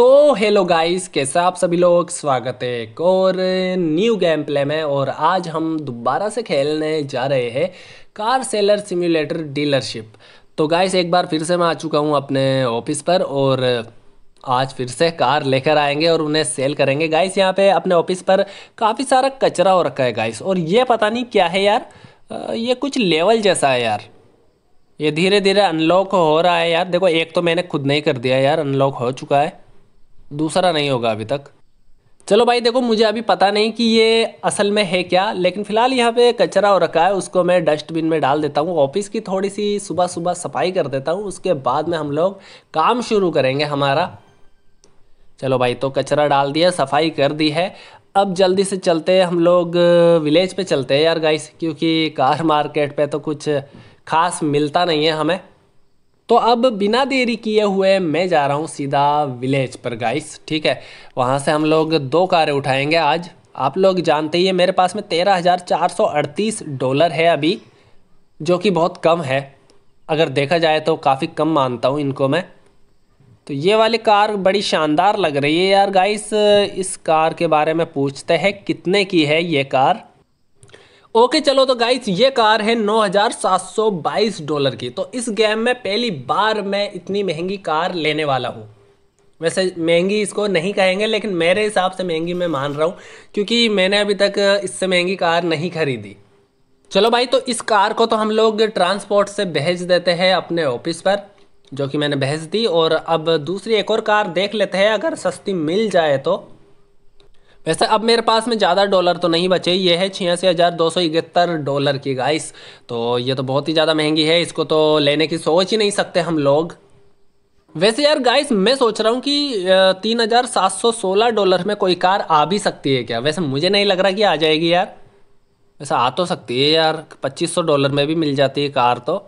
तो hello guys, कैसा आप सभी लोग। स्वागत है एक और न्यू गेम प्ले में। और आज हम दोबारा से खेलने जा रहे हैं कार सेलर सिम्युलेटर डीलरशिप। तो गाइस एक बार फिर से मैं आ चुका हूँ अपने ऑफिस पर और आज फिर से कार लेकर आएंगे और उन्हें सेल करेंगे। गाइस यहाँ पे अपने ऑफिस पर काफ़ी सारा कचरा हो रखा है गाइस, और ये पता नहीं क्या है यार, ये कुछ लेवल जैसा है यार। ये धीरे धीरे अनलॉक हो रहा है यार। देखो एक तो मैंने खुद नहीं कर दिया यार, अनलॉक हो चुका है, दूसरा नहीं होगा अभी तक। चलो भाई देखो, मुझे अभी पता नहीं कि ये असल में है क्या, लेकिन फ़िलहाल यहाँ पे कचरा हो रखा है, उसको मैं डस्टबिन में डाल देता हूँ। ऑफिस की थोड़ी सी सुबह सुबह सफाई कर देता हूँ, उसके बाद में हम लोग काम शुरू करेंगे हमारा। चलो भाई, तो कचरा डाल दिया, सफाई कर दी है। अब जल्दी से चलते हैं, हम लोग विलेज पे चलते हैं यार गाइस, क्योंकि कार मार्केट पे तो कुछ खास मिलता नहीं है हमें। तो अब बिना देरी किए हुए मैं जा रहा हूँ सीधा विलेज पर गाइस, ठीक है। वहाँ से हम लोग 2 कारें उठाएंगे आज। आप लोग जानते ही है मेरे पास में $13,438 है अभी, जो कि बहुत कम है। अगर देखा जाए तो काफ़ी कम मानता हूँ इनको मैं। तो ये वाली कार बड़ी शानदार लग रही है यार गाइस। इस कार के बारे में पूछते हैं कितने की है ये कार। ओके चलो, तो गाइस ये कार है $9,722 की। तो इस गेम में पहली बार मैं इतनी महंगी कार लेने वाला हूँ। वैसे महंगी इसको नहीं कहेंगे, लेकिन मेरे हिसाब से महंगी मैं मान रहा हूँ, क्योंकि मैंने अभी तक इससे महंगी कार नहीं खरीदी। चलो भाई, तो इस कार को तो हम लोग ट्रांसपोर्ट से भेज देते हैं अपने ऑफिस पर, जो कि मैंने भेज दी। और अब दूसरी एक और कार देख लेते हैं, अगर सस्ती मिल जाए तो। वैसे अब मेरे पास में ज़्यादा डॉलर तो नहीं बचे। ये है $86,271 की गाइस। तो ये तो बहुत ही ज़्यादा महंगी है, इसको तो लेने की सोच ही नहीं सकते हम लोग। वैसे यार गाइस मैं सोच रहा हूँ कि $3,716 में कोई कार आ भी सकती है क्या। वैसे मुझे नहीं लग रहा कि आ जाएगी यार, वैसे आ तो सकती है यार। $2,500 में भी मिल जाती है कार तो।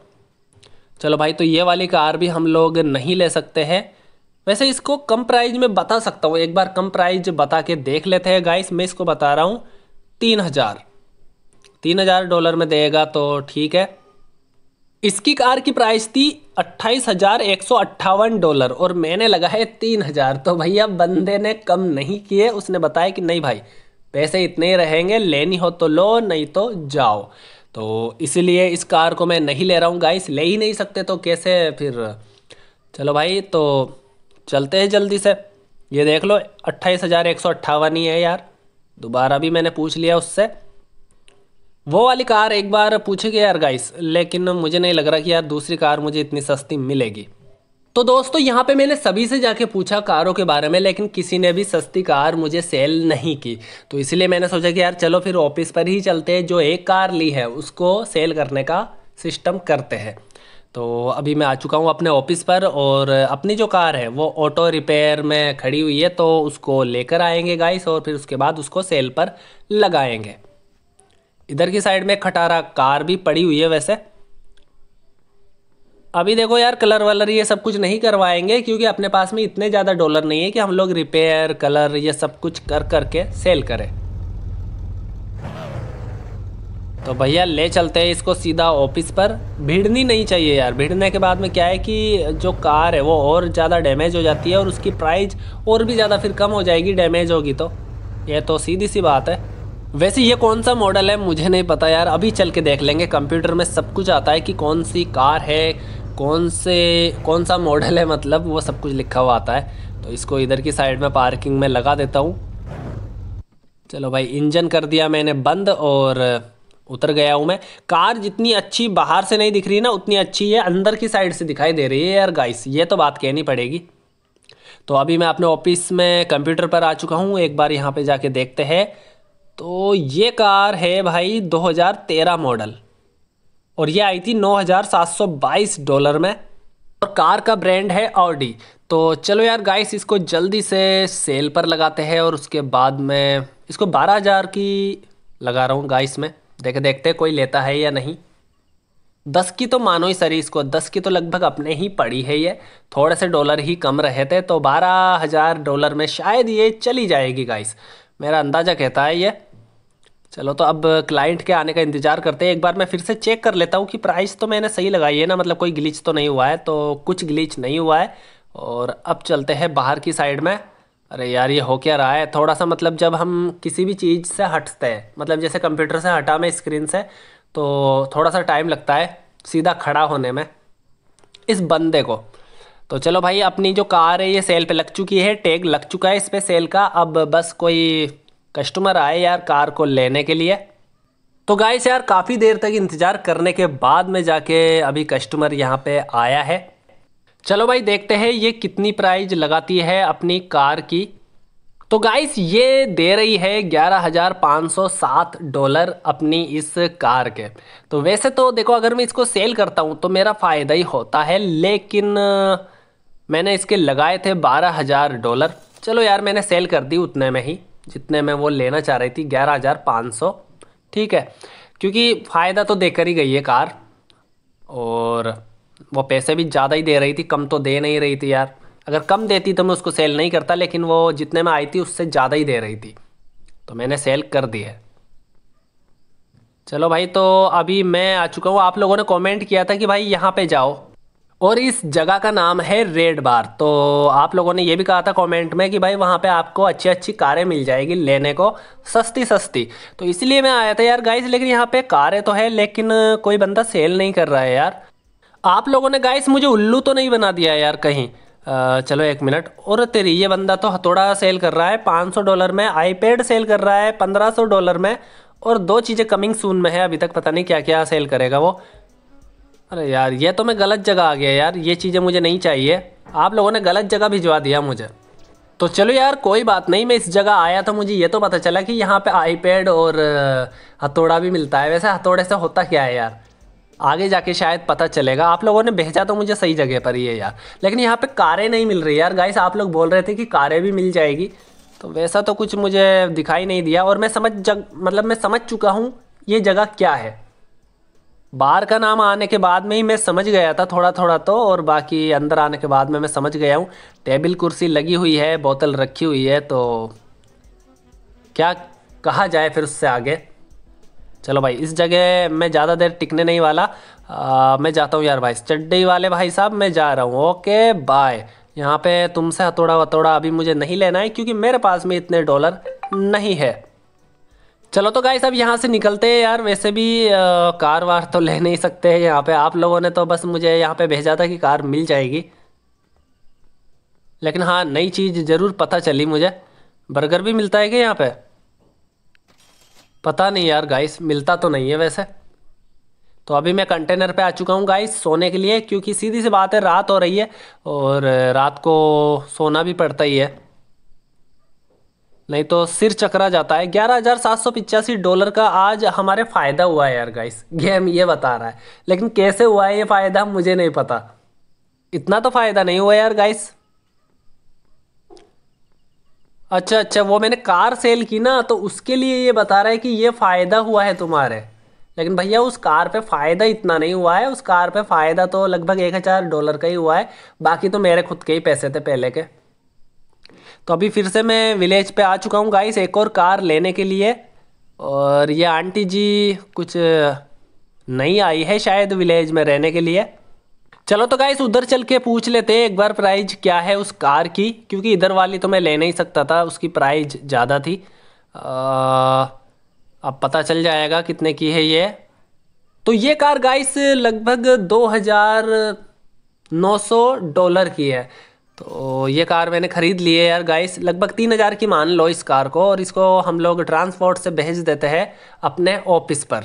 चलो भाई, तो ये वाली कार भी हम लोग नहीं ले सकते हैं। वैसे इसको कम प्राइस में बता सकता हूँ, एक बार कम प्राइस बता के देख लेते हैं गाइस। मैं इसको बता रहा हूँ $3,000 में देगा तो ठीक है। इसकी कार की प्राइस थी $28,158 और मैंने लगाए 3,000। तो भैया बंदे ने कम नहीं किए, उसने बताया कि नहीं भाई पैसे इतने ही रहेंगे, लेनी हो तो लो नहीं तो जाओ। तो इसलिए इस कार को मैं नहीं ले रहा हूँ गाइस, ले ही नहीं सकते तो कैसे फिर। चलो भाई, तो चलते हैं जल्दी से। ये देख लो 28,158 ही है यार। दोबारा भी मैंने पूछ लिया उससे, वो वाली कार एक बार पूछेगी यार गाइस, लेकिन मुझे नहीं लग रहा कि यार दूसरी कार मुझे इतनी सस्ती मिलेगी। तो दोस्तों यहाँ पे मैंने सभी से जाके पूछा कारों के बारे में, लेकिन किसी ने भी सस्ती कार मुझे सेल नहीं की। तो इसलिए मैंने सोचा कि यार चलो फिर ऑफिस पर ही चलते हैं, जो एक कार ली है उसको सेल करने का सिस्टम करते हैं। तो अभी मैं आ चुका हूँ अपने ऑफिस पर, और अपनी जो कार है वो ऑटो रिपेयर में खड़ी हुई है, तो उसको लेकर आएंगे गाइस और फिर उसके बाद उसको सेल पर लगाएंगे। इधर की साइड में खटारा कार भी पड़ी हुई है। वैसे अभी देखो यार कलर वलर ये सब कुछ नहीं करवाएंगे, क्योंकि अपने पास में इतने ज़्यादा डॉलर नहीं है कि हम लोग रिपेयर कलर ये सब कुछ कर करके सेल करें। तो भैया ले चलते हैं इसको सीधा ऑफिस पर। भिड़नी नहीं चाहिए यार, भिड़ने के बाद में क्या है कि जो कार है वो और ज़्यादा डैमेज हो जाती है और उसकी प्राइस और भी ज़्यादा फिर कम हो जाएगी डैमेज होगी तो। ये तो सीधी सी बात है। वैसे ये कौन सा मॉडल है मुझे नहीं पता यार, अभी चल के देख लेंगे। कंप्यूटर में सब कुछ आता है कि कौन सी कार है, कौन सा मॉडल है, मतलब वो सब कुछ लिखा हुआ आता है। तो इसको इधर की साइड में पार्किंग में लगा देता हूँ। चलो भाई, इंजन कर दिया मैंने बंद और उतर गया हूँ मैं। कार जितनी अच्छी बाहर से नहीं दिख रही ना, उतनी अच्छी है अंदर की साइड से दिखाई दे रही है यार गाइस, ये तो बात कहनी पड़ेगी। तो अभी मैं अपने ऑफिस में कंप्यूटर पर आ चुका हूँ, एक बार यहाँ पे जाके देखते हैं। तो ये कार है भाई 2013 मॉडल, और ये आई थी $9,722 में, और कार का ब्रांड है ऑडी। तो चलो यार गाइस इसको जल्दी से सेल पर लगाते हैं, और उसके बाद में इसको 12,000 की लगा रहा हूँ गाइस मैं। देखते कोई लेता है या नहीं। 10 की तो मानो ही सर, इसको 10 की तो लगभग अपने ही पड़ी है। ये थोड़े से डॉलर ही कम रहे थे, तो $12,000 में शायद ये चली जाएगी गाइस, मेरा अंदाज़ा कहता है ये। चलो तो अब क्लाइंट के आने का इंतज़ार करते हैं। एक बार मैं फिर से चेक कर लेता हूँ कि प्राइस तो मैंने सही लगाई है ना, मतलब कोई ग्लिच तो नहीं हुआ है। तो कुछ ग्लिच नहीं हुआ है और अब चलते हैं बाहर की साइड में। अरे यार ये हो क्या रहा है थोड़ा सा, मतलब जब हम किसी भी चीज़ से हटते हैं, मतलब जैसे कंप्यूटर से हटा मैं स्क्रीन से, तो थोड़ा सा टाइम लगता है सीधा खड़ा होने में इस बंदे को। तो चलो भाई अपनी जो कार है ये सेल पे लग चुकी है, टैग लग चुका है इस पे सेल का। अब बस कोई कस्टमर आए यार कार को लेने के लिए। तो गाइस यार काफ़ी देर तक इंतज़ार करने के बाद में जाके अभी कस्टमर यहाँ पर आया है। चलो भाई देखते हैं ये कितनी प्राइस लगाती है अपनी कार की। तो गाइस ये दे रही है 11,507 डॉलर अपनी इस कार के। तो वैसे तो देखो अगर मैं इसको सेल करता हूँ तो मेरा फ़ायदा ही होता है, लेकिन मैंने इसके लगाए थे 12,000 डॉलर। चलो यार मैंने सेल कर दी उतने में ही जितने में वो लेना चाह रही थी, 11,500। ठीक है, क्योंकि फ़ायदा तो देकर ही गई है कार, और वो पैसे भी ज़्यादा ही दे रही थी, कम तो दे नहीं रही थी यार। अगर कम देती तो मैं उसको सेल नहीं करता, लेकिन वो जितने में आई थी उससे ज़्यादा ही दे रही थी, तो मैंने सेल कर दी है। चलो भाई तो अभी मैं आ चुका हूँ। आप लोगों ने कमेंट किया था कि भाई यहाँ पे जाओ, और इस जगह का नाम है रेड बार। तो आप लोगों ने ये भी कहा था कमेंट में कि भाई वहाँ पे आपको अच्छी अच्छी कारें मिल जाएगी लेने को, सस्ती सस्ती। तो इसीलिए मैं आया था यार गाइस, लेकिन यहाँ पर कारें तो है लेकिन कोई बंदा सेल नहीं कर रहा है यार। आप लोगों ने गाइस मुझे उल्लू तो नहीं बना दिया यार कहीं? चलो एक मिनट। और तेरी ये बंदा तो हथौड़ा सेल कर रहा है 500 डॉलर में, आईपैड सेल कर रहा है 1500 डॉलर में, और दो चीज़ें कमिंग सून में है। अभी तक पता नहीं क्या क्या सेल करेगा वो। अरे यार ये तो मैं गलत जगह आ गया यार, ये चीज़ें मुझे नहीं चाहिए, आप लोगों ने गलत जगह भिजवा दिया मुझे। तो चलो यार कोई बात नहीं, मैं इस जगह आया तो मुझे ये तो पता चला कि यहाँ पर आईपैड और हथौड़ा भी मिलता है। वैसे हथौड़े से होता क्या है यार आगे जाके शायद पता चलेगा। आप लोगों ने भेजा तो मुझे सही जगह पर ही है यार, लेकिन यहाँ पे कारें नहीं मिल रही यार। गाइस आप लोग बोल रहे थे कि कारें भी मिल जाएगी, तो वैसा तो कुछ मुझे दिखाई नहीं दिया। और मैं समझ चुका हूँ ये जगह क्या है। बार का नाम आने के बाद में ही मैं समझ गया था थोड़ा थोड़ा तो, और बाकी अंदर आने के बाद में मैं समझ गया हूँ। टेबल कुर्सी लगी हुई है, बोतल रखी हुई है, तो क्या कहा जाए फिर उससे आगे। चलो भाई इस जगह मैं ज़्यादा देर टिकने नहीं वाला। मैं जाता हूँ यार भाई, चड्डी वाले भाई साहब मैं जा रहा हूँ, ओके बाय। यहाँ पे तुमसे हथौड़ा वथौड़ा अभी मुझे नहीं लेना है, क्योंकि मेरे पास में इतने डॉलर नहीं है। चलो तो गाइस अब यहाँ से निकलते हैं यार। वैसे भी कार वार तो ले नहीं सकते हैं यहाँ पे। आप लोगों ने तो बस मुझे यहाँ पर भेजा था कि कार मिल जाएगी, लेकिन हाँ नई चीज़ ज़रूर पता चली मुझे। बर्गर भी मिलता है क्या यहाँ पर? पता नहीं यार गाइस, मिलता तो नहीं है वैसे तो। अभी मैं कंटेनर पे आ चुका हूँ गाइस सोने के लिए, क्योंकि सीधी सी बात है रात हो रही है और रात को सोना भी पड़ता ही है, नहीं तो सिर चकरा जाता है। 11,785 डॉलर का आज हमारे फ़ायदा हुआ है यार गाइस, गेम ये बता रहा है, लेकिन कैसे हुआ है ये फ़ायदा मुझे नहीं पता। इतना तो फ़ायदा नहीं हुआ यार गाइस। अच्छा, वो मैंने कार सेल की ना, तो उसके लिए ये बता रहा है कि ये फ़ायदा हुआ है तुम्हारे, लेकिन भैया उस कार पे फ़ायदा इतना नहीं हुआ है। उस कार पे फ़ायदा तो लगभग 1,000 डॉलर का ही हुआ है, बाकी तो मेरे खुद के ही पैसे थे पहले के। तो अभी फिर से मैं विलेज पे आ चुका हूँ गाइस एक और कार लेने के लिए, और ये आंटी जी कुछ नहीं आई है शायद विलेज में रहने के लिए। चलो तो गाइस उधर चल के पूछ लेते हैं एक बार प्राइस क्या है उस कार की, क्योंकि इधर वाली तो मैं ले नहीं सकता था, उसकी प्राइस ज़्यादा थी। अब पता चल जाएगा कितने की है ये। तो ये कार गाइस लगभग 2,900 डॉलर की है। तो ये कार मैंने ख़रीद ली है यार गाइस, लगभग 3,000 की मान लो इस कार को, और इसको हम लोग ट्रांसपोर्ट से भेज देते हैं अपने ऑफिस पर।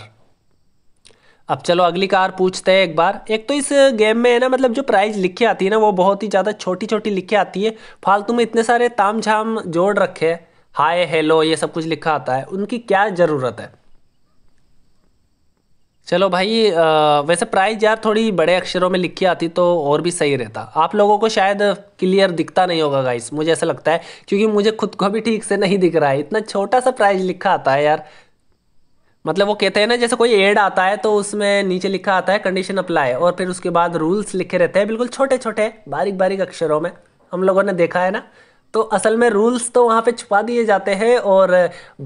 अब चलो अगली कार पूछते हैं एक बार। एक तो इस गेम में है ना, मतलब जो प्राइस लिख के आती है ना वो बहुत ही ज़्यादा छोटी छोटी लिख के आती है, फालतू में इतने सारे ताम झाम जोड़ रखे, हाय हेलो ये सब कुछ लिखा आता है, उनकी क्या ज़रूरत है। चलो भाई वैसे प्राइस यार थोड़ी बड़े अक्षरों में लिख के आती तो और भी सही रहता। आप लोगों को शायद क्लियर दिखता नहीं होगा गाइस, मुझे ऐसा लगता है, क्योंकि मुझे खुद को भी ठीक से नहीं दिख रहा है। इतना छोटा सा प्राइस लिखा आता है यार, मतलब वो कहते हैं ना जैसे कोई एड आता है तो उसमें नीचे लिखा आता है कंडीशन अप्लाई, और फिर उसके बाद रूल्स लिखे रहते हैं बिल्कुल छोटे छोटे बारीक बारीक अक्षरों में, हम लोगों ने देखा है ना। तो असल में रूल्स तो वहाँ पे छुपा दिए जाते हैं और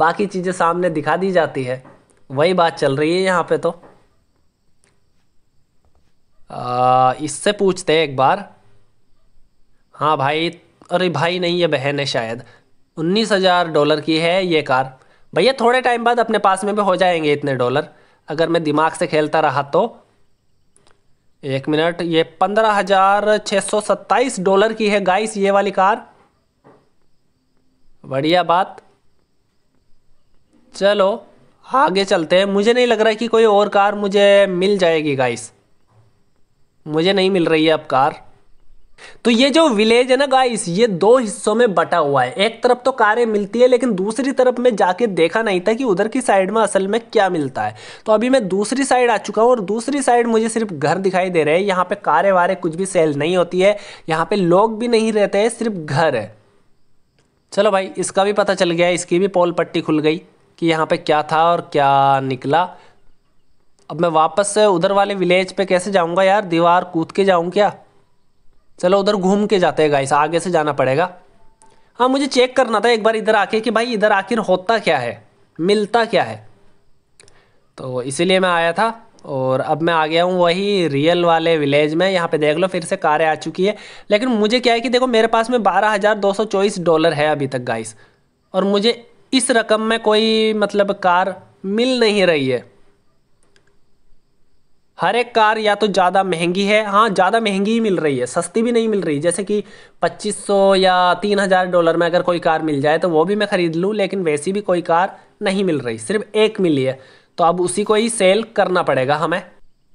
बाकी चीज़ें सामने दिखा दी जाती है, वही बात चल रही है यहाँ पे। तो इससे पूछते हैं एक बार। हाँ भाई, अरे भाई नहीं, ये बहन है शायद। 19,000 डॉलर की है ये कार। भैया थोड़े टाइम बाद अपने पास में भी हो जाएंगे इतने डॉलर, अगर मैं दिमाग से खेलता रहा तो। 1 मिनट, ये 15,627 डॉलर की है गाइस ये वाली कार। बढ़िया बात, चलो आगे चलते हैं। मुझे नहीं लग रहा कि कोई और कार मुझे मिल जाएगी गाइस, मुझे नहीं मिल रही है अब कार। तो ये जो विलेज है ना गाइस, ये 2 हिस्सों में बटा हुआ है। एक तरफ तो कारें मिलती है, लेकिन दूसरी तरफ में जाके देखा नहीं था कि उधर की साइड में असल में क्या मिलता है। तो अभी मैं दूसरी साइड आ चुका हूँ और दूसरी साइड मुझे सिर्फ घर दिखाई दे रहे हैं। यहाँ पे कारें वारें कुछ भी सेल नहीं होती है, यहाँ पे लोग भी नहीं रहते हैं, सिर्फ घर है। चलो भाई, इसका भी पता चल गया, इसकी भी पोल पट्टी खुल गई कि यहाँ पे क्या था और क्या निकला। अब मैं वापस से उधर वाले विलेज पे कैसे जाऊँगा यार, दीवार कूद के जाऊँ क्या? चलो उधर घूम के जाते हैं गाइस, आगे से जाना पड़ेगा। हाँ, मुझे चेक करना था एक बार इधर आके कि भाई इधर आखिर होता क्या है, मिलता क्या है, तो इसीलिए मैं आया था। और अब मैं आ गया हूँ वही रियल वाले विलेज में। यहाँ पे देख लो, फिर से कारें आ चुकी है। लेकिन मुझे क्या है कि देखो, मेरे पास में 12,224 डॉलर है अभी तक गाइस, और मुझे इस रकम में कोई मतलब कार मिल नहीं रही है। हर एक कार या तो ज़्यादा महंगी है, हाँ ज़्यादा महंगी ही मिल रही है, सस्ती भी नहीं मिल रही। जैसे कि 2500 या 3000 डॉलर में अगर कोई कार मिल जाए तो वो भी मैं ख़रीद लूँ, लेकिन वैसी भी कोई कार नहीं मिल रही, सिर्फ एक मिली है। तो अब उसी को ही सेल करना पड़ेगा हमें।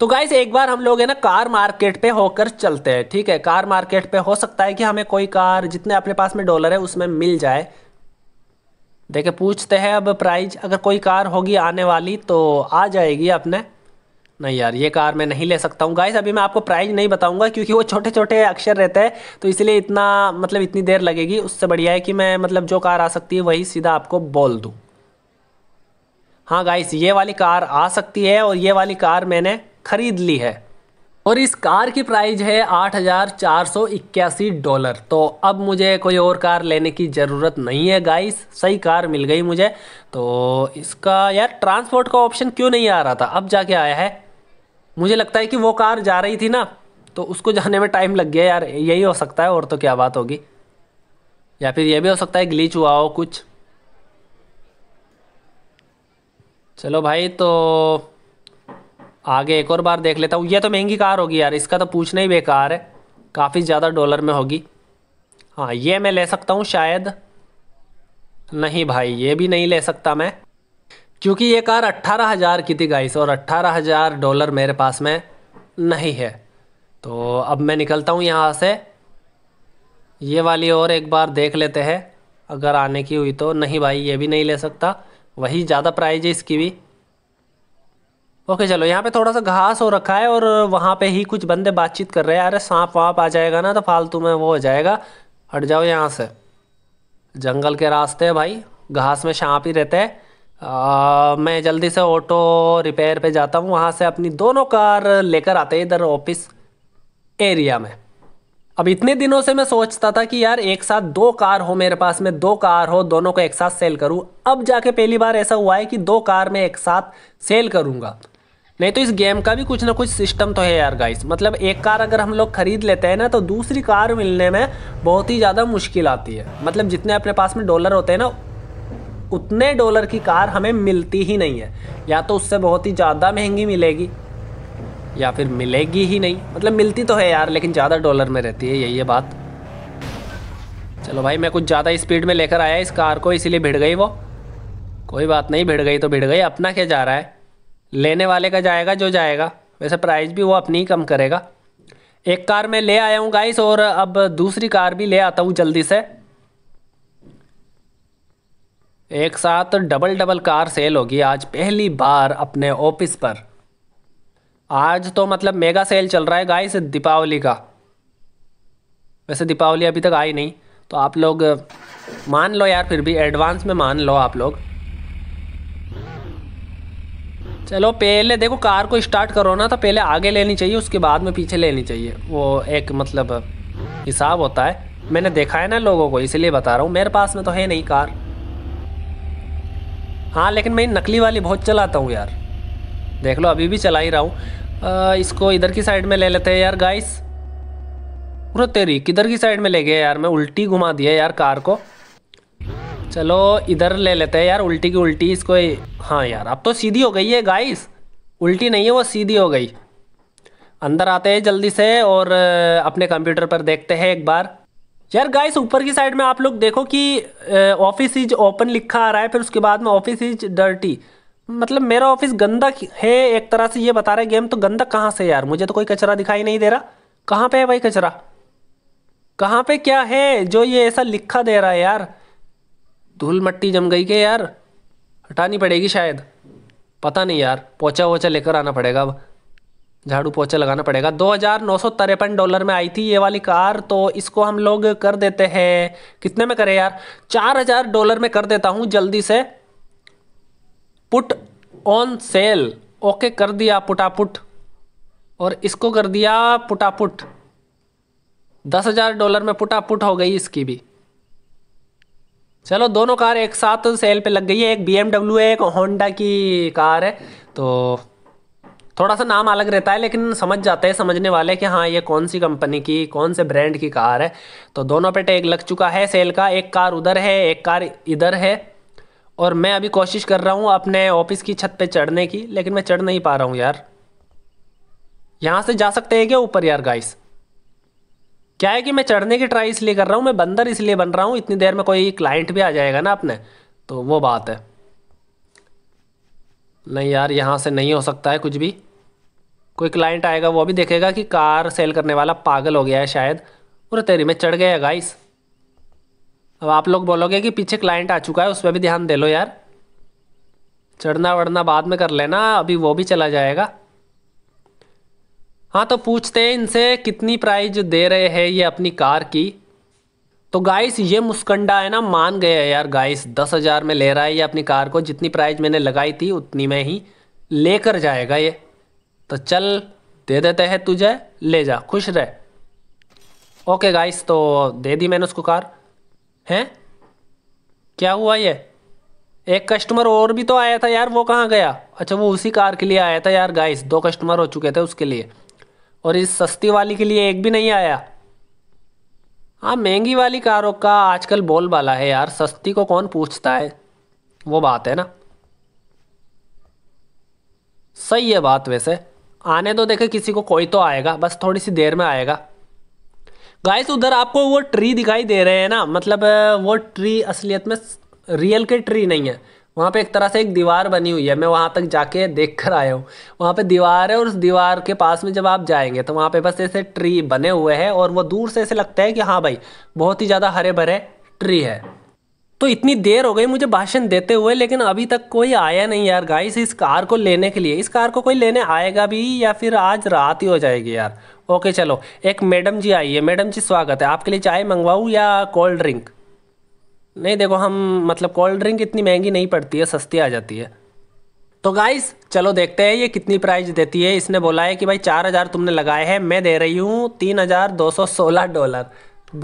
तो गाइस एक बार हम लोग है ना कार मार्केट पे होकर चलते हैं, ठीक है? कार मार्केट पे हो सकता है कि हमें कोई कार जितने अपने पास में डॉलर है उसमें मिल जाए। देखे, पूछते हैं अब प्राइज, अगर कोई कार होगी आने वाली तो आ जाएगी अपने। नहीं यार, ये कार मैं नहीं ले सकता हूँ गाइस। अभी मैं आपको प्राइस नहीं बताऊँगा क्योंकि वो छोटे छोटे अक्षर रहते हैं, तो इसलिए इतना मतलब इतनी देर लगेगी। उससे बढ़िया है कि मैं मतलब जो कार आ सकती है वही सीधा आपको बोल दूँ। हाँ गाइस, ये वाली कार आ सकती है और ये वाली कार मैंने ख़रीद ली है, और इस कार की प्राइस है 8,481 डॉलर। तो अब मुझे कोई और कार लेने की ज़रूरत नहीं है गाइस, सही कार मिल गई मुझे। तो इसका यार ट्रांसपोर्ट का ऑप्शन क्यों नहीं आ रहा था, अब जाके आया है। मुझे लगता है कि वो कार जा रही थी ना, तो उसको जाने में टाइम लग गया यार, यही हो सकता है। और तो क्या बात होगी, या फिर ये भी हो सकता है ग्लिच हुआ हो कुछ। चलो भाई, तो आगे एक और बार देख लेता हूँ। ये तो महंगी कार होगी यार, इसका तो पूछना ही बेकार है, काफ़ी ज़्यादा डॉलर में होगी। हाँ, ये मैं ले सकता हूँ शायद। नहीं भाई, ये भी नहीं ले सकता मैं, क्योंकि ये कार 18,000 की थी गाइस, और 18,000 डॉलर मेरे पास में नहीं है। तो अब मैं निकलता हूँ यहाँ से। ये वाली और एक बार देख लेते हैं, अगर आने की हुई तो। नहीं भाई, ये भी नहीं ले सकता, वही ज़्यादा प्राइस है इसकी भी। ओके चलो, यहाँ पे थोड़ा सा घास हो रखा है और वहाँ पे ही कुछ बंदे बातचीत कर रहे हैं। अरे सांप वाँप आ जाएगा ना तो फालतू में वो हो जाएगा, हट जाओ यहाँ से। जंगल के रास्ते है भाई, घास में सांप ही रहते हैं। मैं जल्दी से ऑटो रिपेयर पे जाता हूँ, वहाँ से अपनी दोनों कार लेकर आते हैं इधर ऑफिस एरिया में। अब इतने दिनों से मैं सोचता था कि यार एक साथ 2 कार हो मेरे पास में, 2 कार हो, दोनों को एक साथ सेल करूँ। अब जाके पहली बार ऐसा हुआ है कि 2 कार मैं एक साथ सेल करूँगा। नहीं तो इस गेम का भी कुछ ना कुछ सिस्टम तो है यार गाइस, मतलब एक कार अगर हम लोग ख़रीद लेते हैं ना तो दूसरी कार मिलने में बहुत ही ज़्यादा मुश्किल आती है। मतलब जितने अपने पास में डॉलर होते हैं ना, उतने डॉलर की कार हमें मिलती ही नहीं है, या तो उससे बहुत ही ज़्यादा महंगी मिलेगी या फिर मिलेगी ही नहीं। मतलब मिलती तो है यार, लेकिन ज़्यादा डॉलर में रहती है, यही है बात। चलो भाई, मैं कुछ ज़्यादा स्पीड में लेकर आया इस कार को, इसीलिए भिड़ गई वो। कोई बात नहीं, भिड़ गई तो भिड़ गई, अपना क्या जा रहा है, लेने वाले का जाएगा जो जाएगा। वैसे प्राइस भी वो अपनी ही कम करेगा। एक कार मैं ले आया हूँ गाइस, और अब दूसरी कार भी ले आता हूँ जल्दी से। एक साथ डबल कार सेल होगी आज, पहली बार अपने ऑफिस पर। आज तो मतलब मेगा सेल चल रहा है गाइस, दीपावली का। वैसे दीपावली अभी तक आई नहीं, तो आप लोग मान लो यार, फिर भी एडवांस में मान लो आप लोग। चलो पहले देखो, कार को स्टार्ट करो ना तो पहले आगे लेनी चाहिए, उसके बाद में पीछे लेनी चाहिए। वो एक मतलब हिसाब होता है, मैंने देखा है ना लोगों को, इसलिए बता रहा हूँ। मेरे पास में तो है नहीं कार। हाँ, लेकिन मैं नकली वाली बहुत चलाता हूँ यार, देख लो अभी भी चला ही रहा हूँ। इसको इधर की साइड में ले लेते हैं यार गाइस, वो तेरी किधर की साइड में ले गया यार, मैं उल्टी घुमा दिया यार कार को। चलो इधर ले लेते हैं यार, उल्टी की उल्टी इसको। हाँ यार अब तो सीधी हो गई है गाइस, उल्टी नहीं है वो सीधी हो गई। अंदर आते हैं जल्दी से और अपने कंप्यूटर पर देखते हैं एक बार। यार गाइस ऊपर की साइड में आप लोग देखो कि ऑफिस इज ओपन लिखा आ रहा है, फिर उसके बाद में ऑफिस इज डर्टी, मतलब मेरा ऑफिस गंदा है एक तरह से ये बता रहा है गेम। तो गंदा कहाँ से यार, मुझे तो कोई कचरा दिखाई नहीं दे रहा। कहाँ पे है भाई कचरा, कहाँ पे क्या है जो ये ऐसा लिखा दे रहा है यार। धूल मट्टी जम गई के यार, हटानी पड़ेगी शायद, पता नहीं यार। पोछा वोछा लेकर आना पड़ेगा, अब झाड़ू पोछा लगाना पड़ेगा। $2,953 में आई थी ये वाली कार, तो इसको हम लोग कर देते हैं। कितने में करें यार, $4,000 में कर देता हूँ जल्दी से। पुट ऑन सेल, ओके कर दिया पुटापुट, और इसको कर दिया पुटापुट। $10,000 में पुटापुट हो गई इसकी भी। चलो दोनों कार एक साथ सेल पे लग गई है, एक BMW है एक होंडा की कार है। तो थोड़ा सा नाम अलग रहता है लेकिन समझ जाते हैं समझने वाले कि हाँ ये कौन सी कंपनी की कौन से ब्रांड की कार है। तो दोनों पे टैग लग चुका है सेल का, एक कार उधर है एक कार इधर है। और मैं अभी कोशिश कर रहा हूँ अपने ऑफिस की छत पे चढ़ने की, लेकिन मैं चढ़ नहीं पा रहा हूँ यार। यहाँ से जा सकते हैं क्या ऊपर यार गाइस, क्या है कि मैं चढ़ने की ट्राई इसलिए कर रहा हूँ, मैं बंदर इसलिए बन रहा हूँ। इतनी देर में कोई क्लाइंट भी आ जाएगा ना अपने, तो वो बात है। नहीं यार यहाँ से नहीं हो सकता है कुछ भी, कोई क्लाइंट आएगा वो भी देखेगा कि कार सेल करने वाला पागल हो गया है शायद। और तेरी में चढ़ गया गाइस। अब आप लोग बोलोगे कि पीछे क्लाइंट आ चुका है, उस पर भी ध्यान दे लो यार। चढ़ना वढ़ना बाद में कर लेना, अभी वो भी चला जाएगा। हाँ तो पूछते हैं इनसे कितनी प्राइस दे रहे हैं ये अपनी कार की। तो गाइस ये मुस्कंडा है ना, मान गया यार गाइस। 10,000 में ले रहा है ये अपनी कार को, जितनी प्राइस मैंने लगाई थी उतनी में ही लेकर जाएगा ये। तो चल दे देते हैं तुझे, ले जा खुश रह। ओके गाइस तो दे दी मैंने उसको कार। हैं क्या हुआ, ये एक कस्टमर और भी तो आया था यार, वो कहाँ गया। अच्छा वो उसी कार के लिए आया था यार गाइस, 2 कस्टमर हो चुके थे उसके लिए, और इस सस्ती वाली के लिए एक भी नहीं आया। हाँ महंगी वाली कारों का आजकल बोलबाला है यार, सस्ती को कौन पूछता है, वो बात है ना। सही है बात, वैसे आने तो देखे किसी को, कोई तो आएगा, बस थोड़ी सी देर में आएगा। गाइस उधर आपको वो ट्री दिखाई दे रहे हैं ना, मतलब वो ट्री असलियत में रियल के ट्री नहीं है। वहाँ पे एक तरह से एक दीवार बनी हुई है, मैं वहाँ तक जाके देख कर आया हूँ। वहाँ पे दीवार है और उस दीवार के पास में जब आप जाएंगे तो वहाँ पे बस ऐसे ट्री बने हुए हैं, और वो दूर से ऐसे लगता है कि हाँ भाई बहुत ही ज़्यादा हरे भरे ट्री है। तो इतनी देर हो गई मुझे भाषण देते हुए, लेकिन अभी तक कोई आया नहीं यार गाइस इस कार को लेने के लिए। इस कार को कोई लेने आएगा भी या फिर आज रात ही हो जाएगी यार। ओके चलो एक मैडम जी आई है। मैडम जी स्वागत है, आपके लिए चाय मंगवाऊँ या कोल्ड ड्रिंक। नहीं देखो हम मतलब कोल्ड ड्रिंक इतनी महंगी नहीं पड़ती है, सस्ती आ जाती है। तो गाइस चलो देखते हैं ये कितनी प्राइस देती है। इसने बोला है कि भाई 4,000 तुमने लगाए हैं, मैं दे रही हूँ $3,216।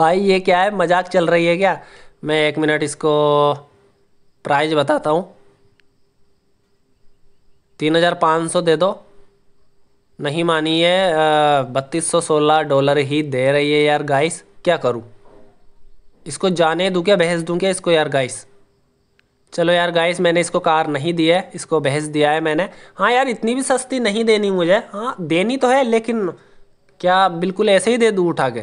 भाई ये क्या है, मजाक चल रही है क्या। मैं एक मिनट इसको प्राइस बताता हूँ। 3,500 दे दो, नहीं मानी है। $3,216 ही दे रही है यार गाइस, क्या करूँ, इसको जाने दूँ क्या, बहस दूँ क्या इसको यार गाइस। चलो यार गाइस मैंने इसको कार नहीं दी है, इसको बहस दिया है मैंने। हाँ यार इतनी भी सस्ती नहीं देनी मुझे, हाँ देनी तो है लेकिन क्या बिल्कुल ऐसे ही दे दूँ उठा के।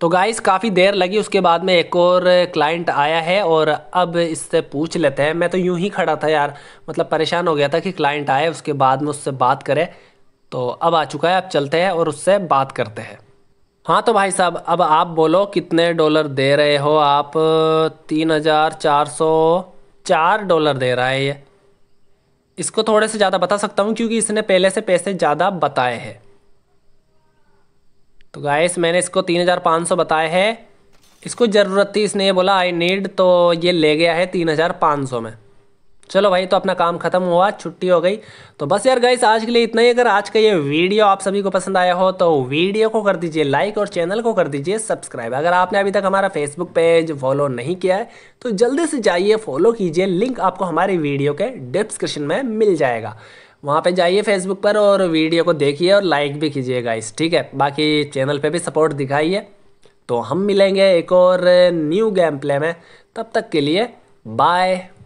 तो गाइस काफ़ी देर लगी, उसके बाद में एक और क्लाइंट आया है और अब इससे पूछ लेते हैं। मैं तो यूँ ही खड़ा था यार, मतलब परेशान हो गया था कि क्लाइंट आए उसके बाद में उससे बात करे। तो अब आ चुका है, अब चलते हैं और उससे बात करते हैं। हाँ तो भाई साहब अब आप बोलो कितने डॉलर दे रहे हो आप। $3,404 दे रहा है ये। इसको थोड़े से ज़्यादा बता सकता हूँ क्योंकि इसने पहले से पैसे ज़्यादा बताए हैं। तो गाइस मैंने इसको 3,500 बताए हैं, इसको ज़रूरत थी, इसने ये बोला आई नीड, तो ये ले गया है 3,500 में। चलो भाई तो अपना काम खत्म हुआ, छुट्टी हो गई। तो बस यार गाइस आज के लिए इतना ही। अगर आज का ये वीडियो आप सभी को पसंद आया हो तो वीडियो को कर दीजिए लाइक और चैनल को कर दीजिए सब्सक्राइब। अगर आपने अभी तक हमारा फेसबुक पेज फॉलो नहीं किया है तो जल्दी से जाइए फॉलो कीजिए, लिंक आपको हमारे वीडियो के डिस्क्रिप्शन में मिल जाएगा। वहाँ पे जाइए फेसबुक पर और वीडियो को देखिए और लाइक भी कीजिए गाइस, ठीक है। बाकी चैनल पे भी सपोर्ट दिखाइए। तो हम मिलेंगे एक और न्यू गेम प्ले में, तब तक के लिए बाय।